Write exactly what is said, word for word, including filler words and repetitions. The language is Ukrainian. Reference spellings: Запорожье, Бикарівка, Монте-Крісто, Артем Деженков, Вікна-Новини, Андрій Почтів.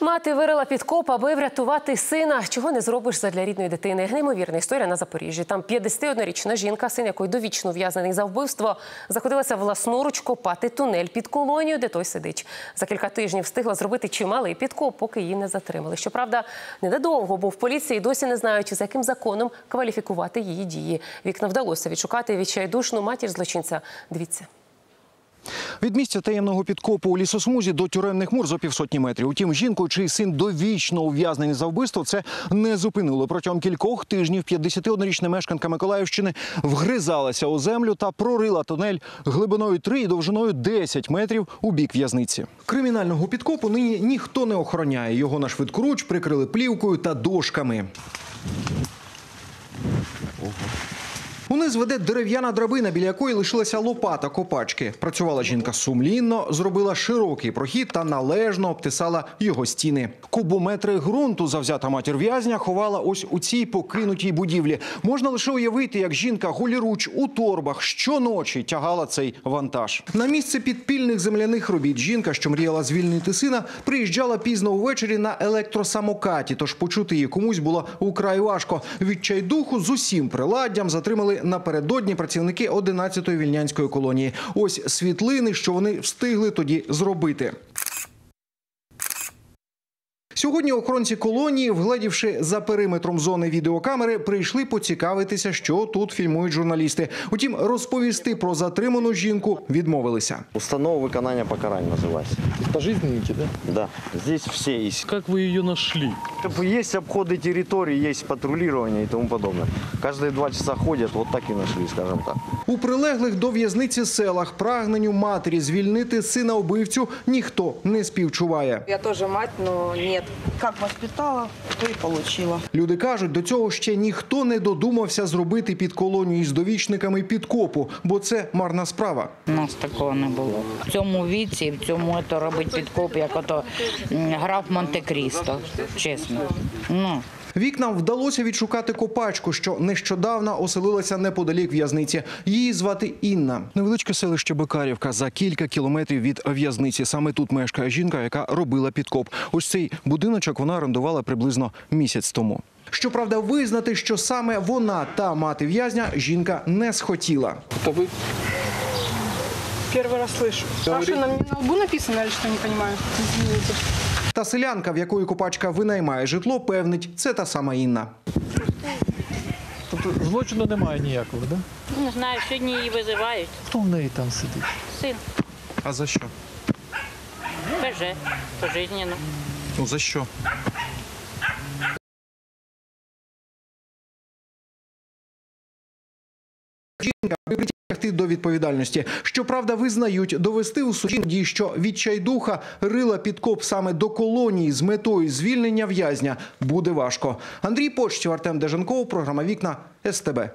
Мати вирила підкоп, аби врятувати сина. Чого не зробиш задля рідної дитини? Неймовірна історія на Запоріжжі. Там п'ятдесятиоднорічна жінка, син якої довічно ув'язнений за вбивство, заходилася власноруч копати тунель під колонію, де той сидить. За кілька тижнів встигла зробити чималий підкоп, поки її не затримали. Щоправда, недовго, бо в поліції досі не знають, за яким законом кваліфікувати її дії. Вікна вдалося відшукати відчайдушну матір злочинця. Дивіться. Від місця таємного підкопу у лісосмузі до тюремних мур за півсотні метрів. Утім, жінку, чий син довічно ув'язнений за вбивство, це не зупинило. Протягом кількох тижнів п'ятдесятиоднорічна мешканка Миколаївщини вгризалася у землю та прорила тунель глибиною три і довжиною десять метрів у бік в'язниці. Кримінального підкопу нині ніхто не охороняє. Його на швидкоруч прикрили плівкою та дошками. Униз веде дерев'яна драбина, біля якої лишилася лопата копачки. Працювала жінка сумлінно, зробила широкий прохід та належно обтисала його стіни. Кубометри ґрунту завзята матір в'язня ховала ось у цій покинутій будівлі. Можна лише уявити, як жінка голіруч у торбах щоночі тягала цей вантаж. На місце підпільних земляних робіт жінка, що мріяла звільнити сина, приїжджала пізно увечері на електросамокаті, тож почути її комусь було украй важко. Відчайдуху з усім приладдям затримали напередодні працівники одинадцятої вільнянської колонії. Ось світлини, що вони встигли тоді зробити. Сьогодні охоронці колонії, вгледівши за периметром зони відеокамери, прийшли поцікавитися, що тут фільмують журналісти. Утім, розповісти про затриману жінку відмовилися. Установа виконання покарань називається. Пожизненники, так? Так. Тут всі є. Як ви її знайшли? Є обходи території, є патрулювання і тому подобне. Кожні два часа ходять, от так і знайшли, скажімо так. У прилеглих до в'язниці селах прагненню матері звільнити сина-убивцю ніхто не співчуває. Я теж мать, але ні. Як воспитала, то і отримала. Люди кажуть, до цього ще ніхто не додумався зробити під колонію з довічниками підкопу, бо це марна справа. У нас такого не було. В цьому віці, в цьому це робить підкоп, як ото граф Монте-Крісто, чесно. Ну. Вікнам вдалося відшукати копачку, що нещодавно оселилася неподалік в'язниці. Її звати Інна. Невеличке селище Бикарівка за кілька кілометрів від в'язниці. Саме тут мешкає жінка, яка робила підкоп. Ось цей будиночок вона орендувала приблизно місяць тому. Щоправда, визнати, що саме вона та мати в'язня, жінка не схотіла. Хто ви? Перший раз слышу. А що, нам на лбу написано, чи що, не розумію? Извините. Та селянка, в якої копачка винаймає житло, певнить, це та сама Інна. Тобто злочину немає ніякого, так? Не знаю, сьогодні її визивають. Хто в неї там сидить? Син. А за що? Беже, пожизненно. Ну за що? Жінка, аби притягти до відповідальності. Щоправда, визнають, довести у суді, що відчайдуха рила підкоп саме до колонії з метою звільнення в'язня, буде важко. Андрій Почтів, Артем Деженков, програма «Вікна», СТБ.